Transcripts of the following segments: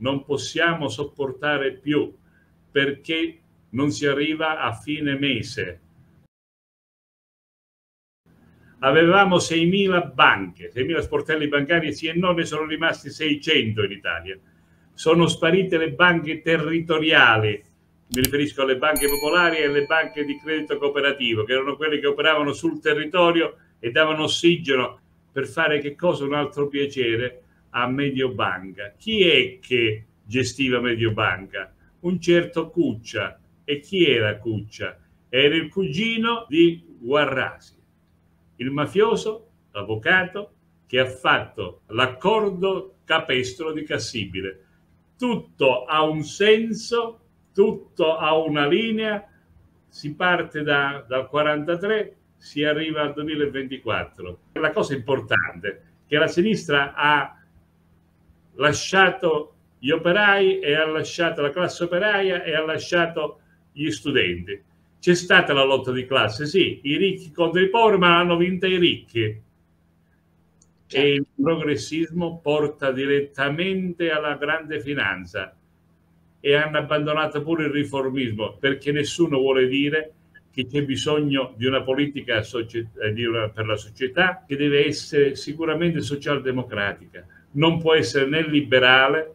non possiamo sopportare più, perché non si arriva a fine mese. Avevamo 6.000 banche, 6.000 sportelli bancari, sì e no, ne sono rimasti 600 in Italia. Sono sparite le banche territoriali, mi riferisco alle banche popolari e alle banche di credito cooperativo, che erano quelle che operavano sul territorio e davano ossigeno per fare che cosa? Un altro piacere a Mediobanca. Chi è che gestiva Mediobanca? Un certo Cuccia. E chi era Cuccia? Era il cugino di Guarrasi, il mafioso, l'avvocato che ha fatto l'accordo capestro di Cassibile. Tutto ha un senso, tutto ha una linea, si parte dal 1943, si arriva al 2024. La cosa importante è che la sinistra ha lasciato gli operai e ha lasciato la classe operaia e ha lasciato gli studenti. C'è stata la lotta di classe, sì, i ricchi contro i poveri, ma l'hanno vinta i ricchi. Certo. E il progressismo porta direttamente alla grande finanza, e hanno abbandonato pure il riformismo, perché nessuno vuole dire che c'è bisogno di una politica per la società che deve essere sicuramente socialdemocratica, non può essere né liberale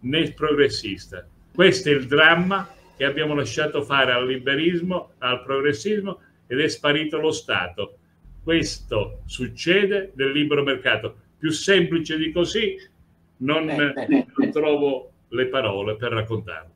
né progressista. Questo è il dramma che abbiamo lasciato fare al liberismo, al progressismo, ed è sparito lo Stato. Questo succede nel libero mercato. Più semplice di così non trovo le parole per raccontarlo.